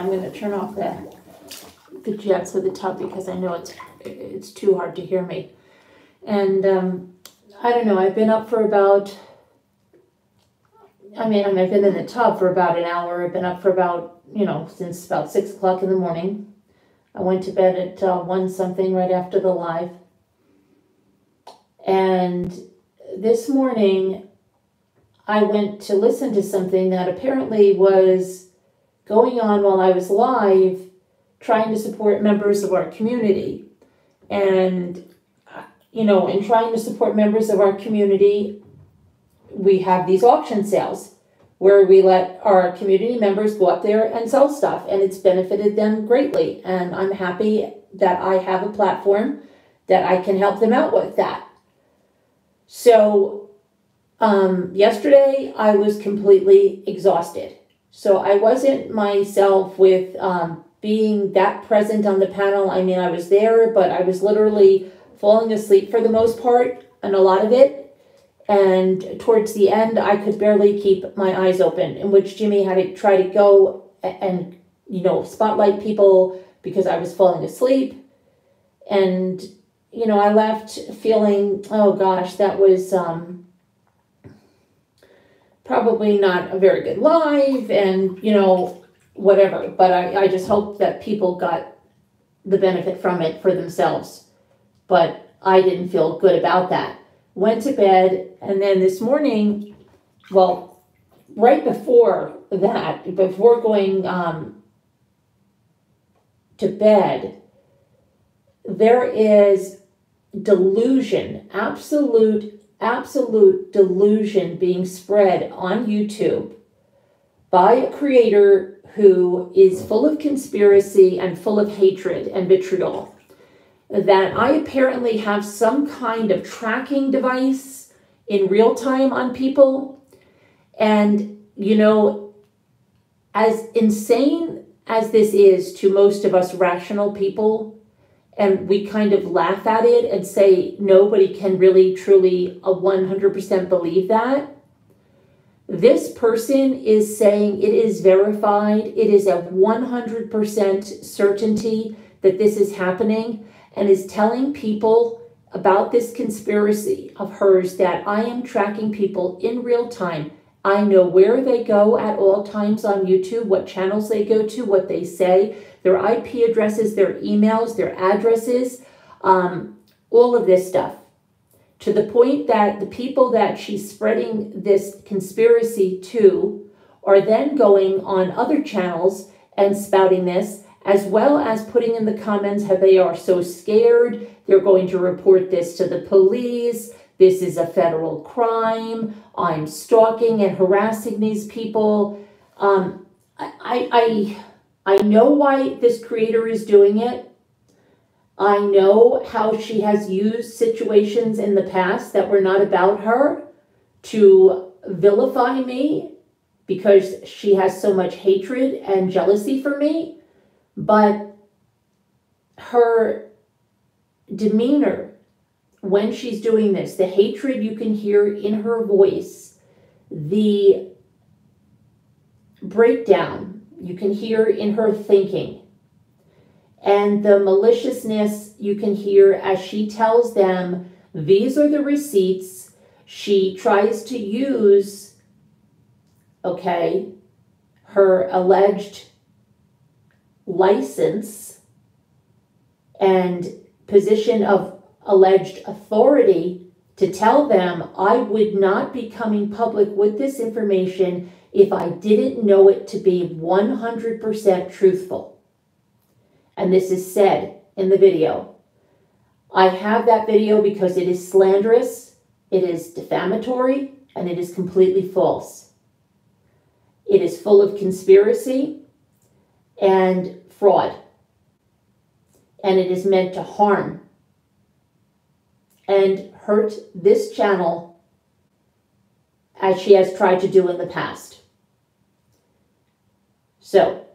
I'm going to turn off the jets of the tub because I know it's too hard to hear me. And I don't know, I've been up for about, I've been in the tub for about an hour. I've been up for about, since about 6 o'clock in the morning. I went to bed at 1 something right after the live. And this morning, I went to listen to something that apparently was going on while I was live, trying to support members of our community. And, in trying to support members of our community, we have these auction sales where we let our community members go up there and sell stuff, and it's benefited them greatly. And I'm happy that I have a platform that I can help them out with that. So yesterday I was completely exhausted. So I wasn't myself with being that present on the panel. I mean, I was there, but I was literally falling asleep for the most part and a lot of it. And towards the end, I could barely keep my eyes open, in which Jimmy had to try to go and, spotlight people because I was falling asleep. And, I left feeling, oh gosh, that was probably not a very good live and, whatever. But I just hope that people got the benefit from it for themselves. But I didn't feel good about that. Went to bed, and then this morning, well, right before that, before going to bed, there is delusion, absolute delusion being spread on YouTube by a creator who is full of conspiracy and full of hatred and vitriol, that I apparently have some kind of tracking device in real time on people. And, as insane as this is to most of us rational people, and we kind of laugh at it and say nobody can really truly 100% believe that, this person is saying it is verified, it is a 100% certainty that this is happening, and is telling people about this conspiracy of hers that I am tracking people in real time. I know where they go at all times on YouTube, what channels they go to, what they say, their IP addresses, their emails, their addresses, all of this stuff. To the point that the people that she's spreading this conspiracy to are then going on other channels and spouting this, as well as putting in the comments how they are so scared, they're going to report this to the police, this is a federal crime, I'm stalking and harassing these people. I know why this creator is doing it. I know how she has used situations in the past that were not about her to vilify me because she has so much hatred and jealousy for me. But her demeanor when she's doing this, the hatred you can hear in her voice, the breakdown you can hear in her thinking, and the maliciousness you can hear as she tells them, these are the receipts she tries to use, okay, her alleged license and position of alleged authority to tell them I would not be coming public with this information if I didn't know it to be 100% truthful. And this is said in the video. I have that video because it is slanderous, it is defamatory, and it is completely false. It is full of conspiracy and fraud, and it is meant to harm and hurt this channel as she has tried to do in the past. So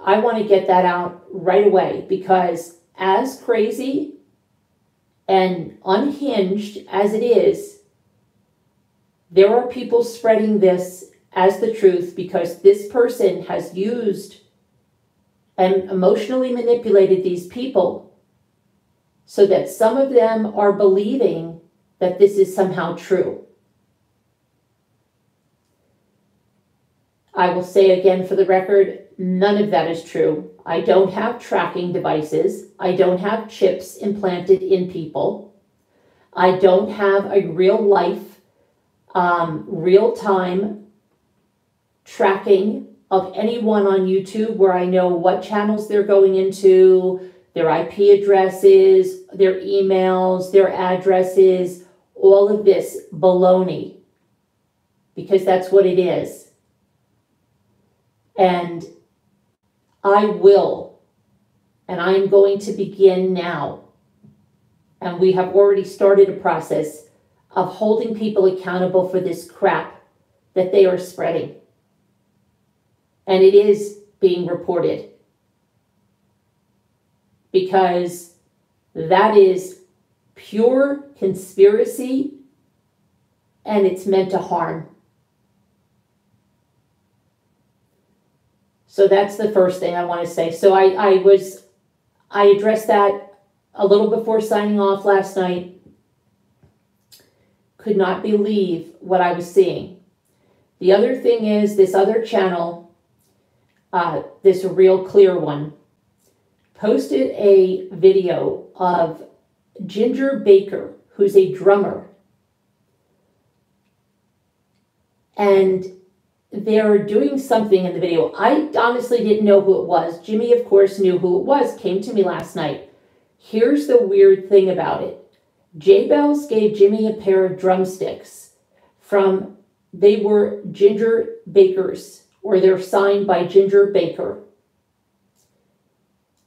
I want to get that out right away, because as crazy and unhinged as it is, there are people spreading this as the truth because this person has used and emotionally manipulated these people so that some of them are believing that this is somehow true. I will say again for the record, none of that is true. I don't have tracking devices. I don't have chips implanted in people. I don't have a real life, real-time tracking of anyone on YouTube where I know what channels they're going into, their IP addresses, their emails, their addresses, all of this baloney, because that's what it is. And I will, and I'm going to begin now. And we have already started a process of holding people accountable for this crap that they are spreading. And it is being reported because that is pure conspiracy and it's meant to harm. So that's the first thing I want to say. So I addressed that a little before signing off last night. Could not believe what I was seeing. The other thing is this other channel, this Real Clear one, posted a video of Ginger Baker, who's a drummer. And they're doing something in the video. I honestly didn't know who it was. Jimmy, of course, knew who it was, came to me last night. Here's the weird thing about it. J-Bells gave Jimmy a pair of drumsticks from, they were Ginger Baker's, or they're signed by Ginger Baker.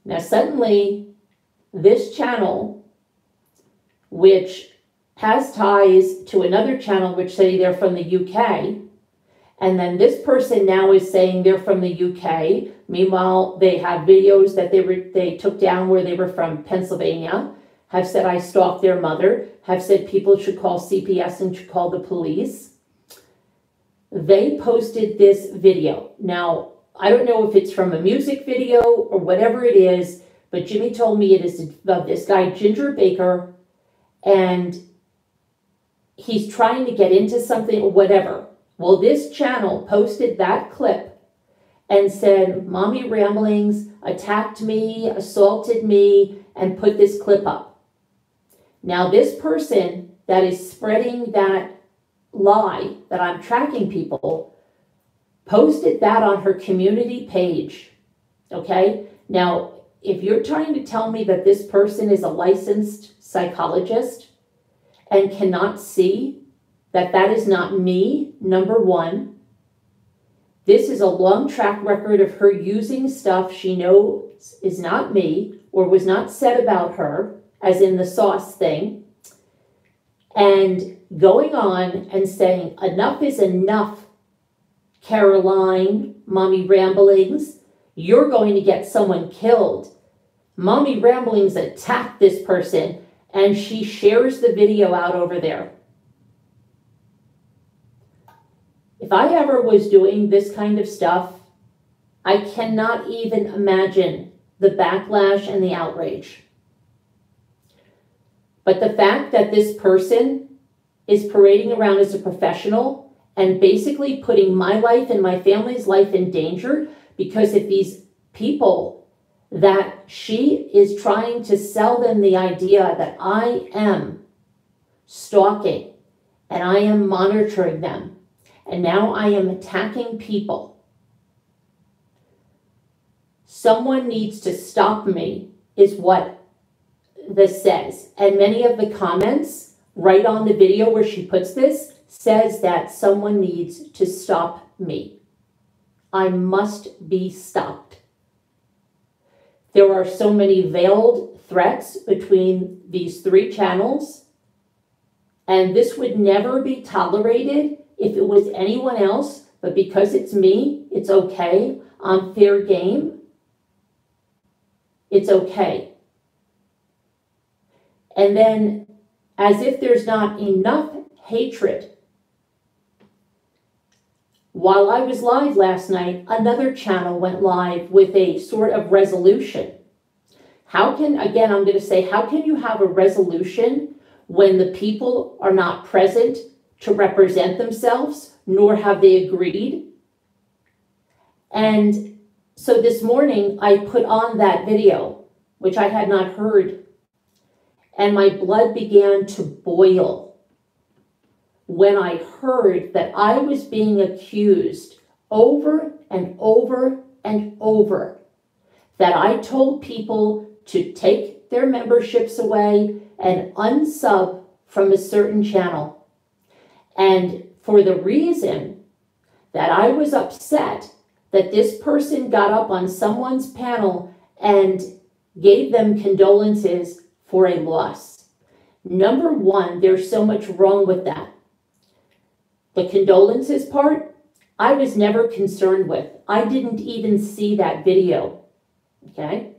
Now suddenly, this channel, which has ties to another channel which say they're from the UK, and then this person now is saying they're from the UK. Meanwhile, they have videos that they took down where they were from Pennsylvania, have said I stalked their mother, have said people should call CPS and should call the police. They posted this video. Now, I don't know if it's from a music video or whatever it is, but Jimmy told me it is about this guy, Ginger Baker, and he's trying to get into something or whatever. Well, this channel posted that clip and said, Mommy Ramblings attacked me, assaulted me, and put this clip up. Now, this person that is spreading that lie that I'm tracking people posted that on her community page. Okay, now if you're trying to tell me that this person is a licensed psychologist and cannot see that that is not me, number one, this is a long track record of her using stuff she knows is not me or was not said about her, as in the sauce thing, and going on and saying, enough is enough, Caroline, Mommy Ramblings, you're going to get someone killed. Mommy Ramblings attacked this person, and she shares the video out over there. If I ever was doing this kind of stuff, I cannot even imagine the backlash and the outrage. But the fact that this person is parading around as a professional and basically putting my life and my family's life in danger because if these people that she is trying to sell them the idea that I am stalking and I am monitoring them and now I am attacking people, someone needs to stop me is what this says. And many of the comments right on the video where she puts this says that someone needs to stop me. I must be stopped. There are so many veiled threats between these three channels, and this would never be tolerated if it was anyone else, but because it's me, it's okay. I'm fair game. It's okay. And then as if there's not enough hatred, While I was live last night, another channel went live with a sort of resolution. How can you have a resolution when the people are not present to represent themselves, nor have they agreed? And so this morning I put on that video, which I had not heard, and my blood began to boil when I heard that I was being accused over and over and over, that I told people to take their memberships away and unsub from a certain channel. And for the reason that I was upset that this person got up on someone's panel and gave them condolences for a loss. Number one, there's so much wrong with that. The condolences part, I was never concerned with. I didn't even see that video, okay?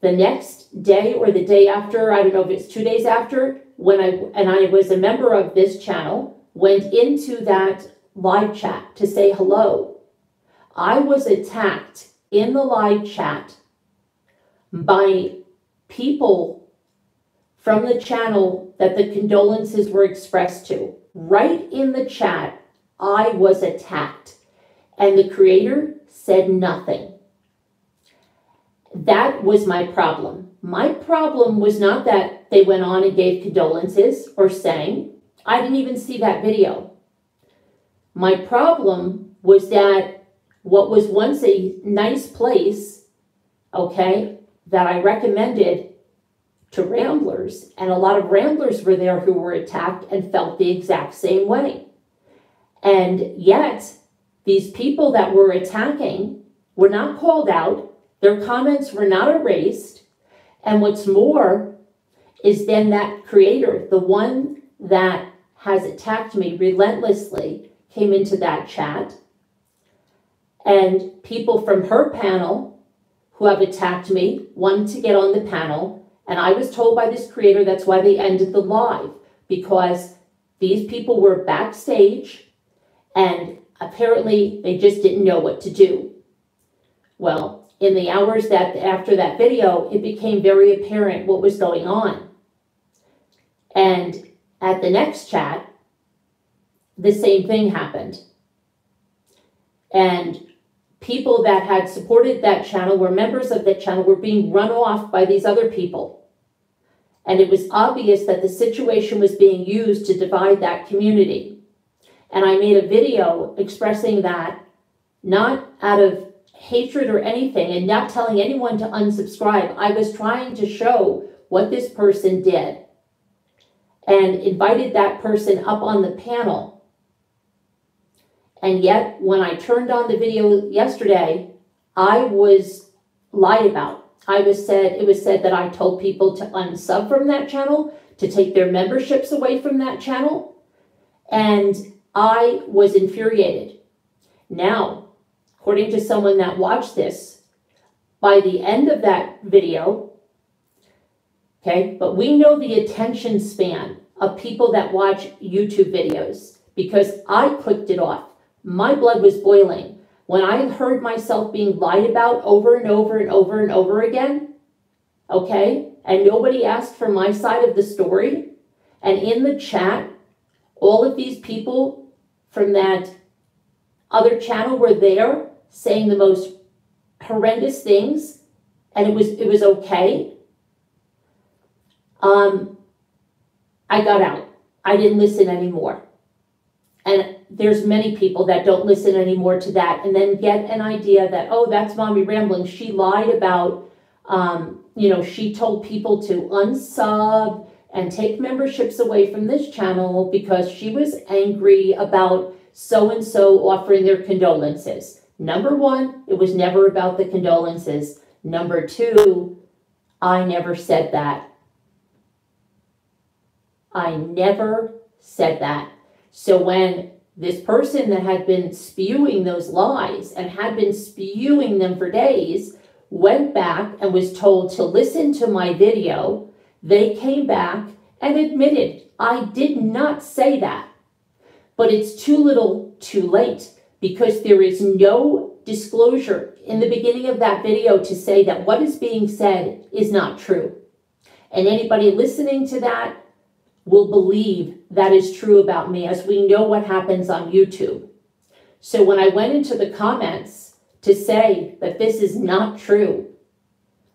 The next day or the day after, I don't know if it's 2 days after, when I was a member of this channel, went into that live chat to say hello. I was attacked in the live chat by people from the channel that the condolences were expressed to. Right in the chat, I was attacked, and the creator said nothing. That was my problem. My problem was not that they went on and gave condolences or sang. I didn't even see that video. My problem was that what was once a nice place, okay, that I recommended to Ramblers, and a lot of Ramblers were there who were attacked and felt the exact same way. And yet, these people that were attacking were not called out. Their comments were not erased. And what's more is then that creator, the one that has attacked me relentlessly, came into that chat. And people from her panel who have attacked me wanted to get on the panel. And I was told by this creator that's why they ended the live, because these people were backstage and apparently they just didn't know what to do. Well, in the hours after that video, it became very apparent what was going on. And at the next chat, the same thing happened. And people that had supported that channel, were members of that channel, were being run off by these other people. And it was obvious that the situation was being used to divide that community. And I made a video expressing that, not out of hatred or anything, and not telling anyone to unsubscribe. I was trying to show what this person did and invited that person up on the panel. And yet, when I turned on the video yesterday, I was lied about. It was said that I told people to unsub from that channel, to take their memberships away from that channel, and I was infuriated. Now, according to someone that watched this, by the end of that video, okay, but we know the attention span of people that watch YouTube videos, because I clicked it off. My blood was boiling. When I heard myself being lied about over and over and over and over again, okay, and nobody asked for my side of the story, and in the chat, all of these people from that other channel were there saying the most horrendous things, and it was okay. I got out. I didn't listen anymore. And there's many people that don't listen anymore to that and then get an idea that, oh, that's Mommy Rambling. She lied about, you know, she told people to unsub and take memberships away from this channel because she was angry about so-and-so offering their condolences. Number one, it was never about the condolences. Number two, I never said that. I never said that. So when this person that had been spewing those lies and had been spewing them for days went back and was told to listen to my video, they came back and admitted, I did not say that. but it's too little too late because there is no disclosure in the beginning of that video to say that what is being said is not true. And anybody listening to that will believe that is true about me, as we know what happens on YouTube. So when I went into the comments to say that this is not true,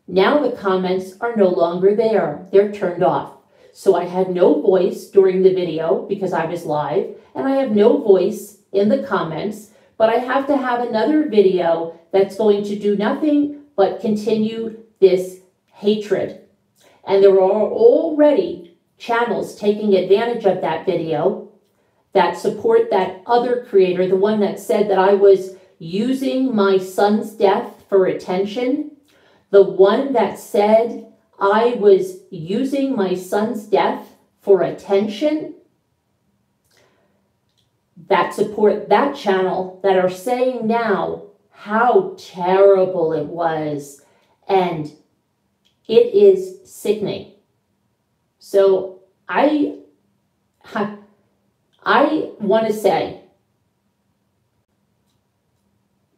now the comments are no longer there. They're turned off. So I had no voice during the video because I was live, and I have no voice in the comments, but I have to have another video that's going to do nothing but continue this hatred. And there are already channels taking advantage of that video that support that other creator, the one that said that I was using my son's death for attention, the one that said I was using my son's death for attention, that support that channel, that are saying now how terrible it was, and it is sickening. So I want to say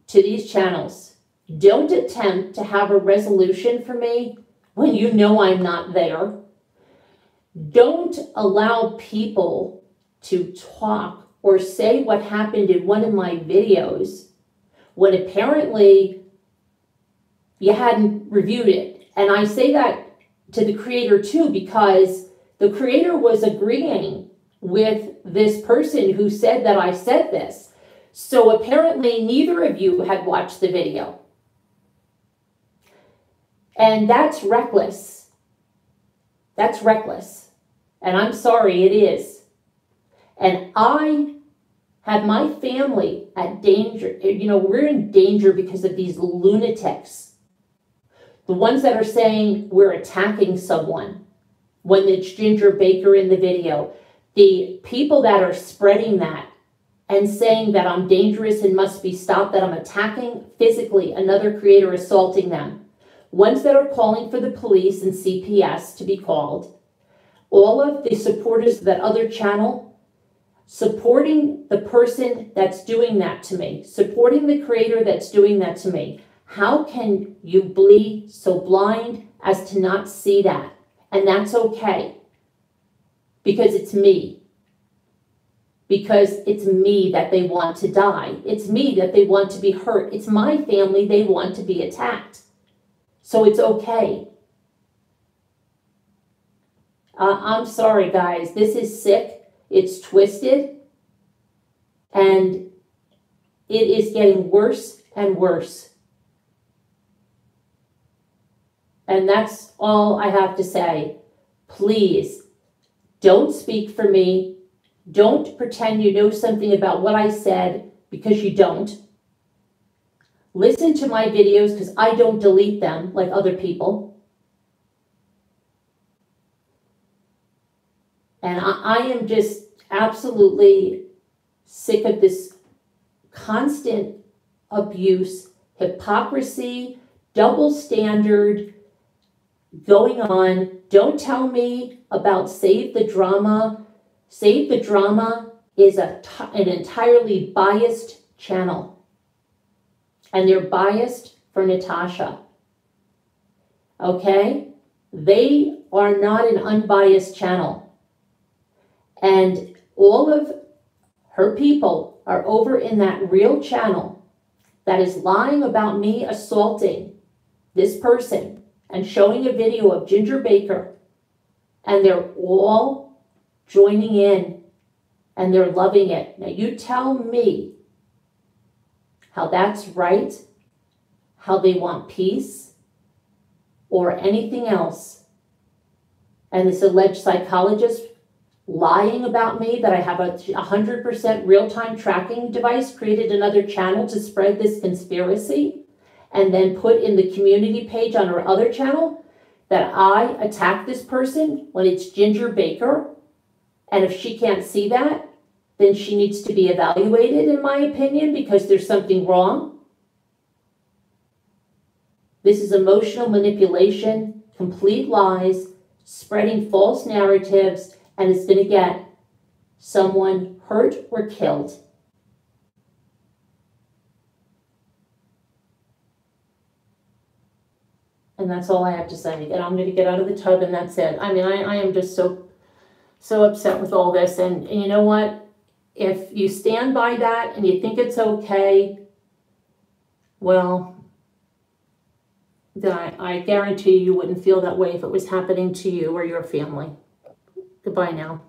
to these channels, don't attempt to have a resolution for me when you know I'm not there. Don't allow people to talk or say what happened in one of my videos when apparently you hadn't reviewed it. And I say that to the creator too, because the creator was agreeing with this person who said that I said this. So apparently neither of you had watched the video. And that's reckless. That's reckless. And I'm sorry, it is. And I have my family at danger. You know, we're in danger because of these lunatics. The ones that are saying we're attacking someone when it's Ginger Baker in the video. The people that are spreading that and saying that I'm dangerous and must be stopped, that I'm attacking physically another creator, assaulting them. Ones that are calling for the police and CPS to be called. All of the supporters of that other channel supporting the person that's doing that to me, supporting the creator that's doing that to me. How can you be so blind as to not see that? And that's okay. Because it's me. Because it's me that they want to die. It's me that they want to be hurt. It's my family they want to be attacked. So it's okay. I'm sorry, guys. This is sick. It's twisted. And it is getting worse and worse. And that's all I have to say. Please, don't speak for me. Don't pretend you know something about what I said, because you don't. Listen to my videos, because I don't delete them like other people. And I am just absolutely sick of this constant abuse, hypocrisy, double standard going on. Don't tell me about Save the Drama. Save the Drama is an entirely biased channel. And they're biased for Natasha. Okay? They are not an unbiased channel. And all of her people are over in that real channel that is lying about me assaulting this person, and showing a video of Ginger Baker, and they're all joining in, and they're loving it. Now you tell me how that's right, how they want peace, or anything else. And this alleged psychologist lying about me that I have a 100% real-time tracking device, created another channel to spread this conspiracy, and then put in the community page on her other channel that I attack this person when it's Ginger Baker. And if she can't see that, then she needs to be evaluated, in my opinion, because there's something wrong. This is emotional manipulation, complete lies, spreading false narratives, and it's going to get someone hurt or killed. And that's all I have to say. And I'm going to get out of the tub and that's it. I mean, I am just so upset with all this. And you know what? If you stand by that and you think it's okay, well, then I guarantee you wouldn't feel that way if it was happening to you or your family. Goodbye now.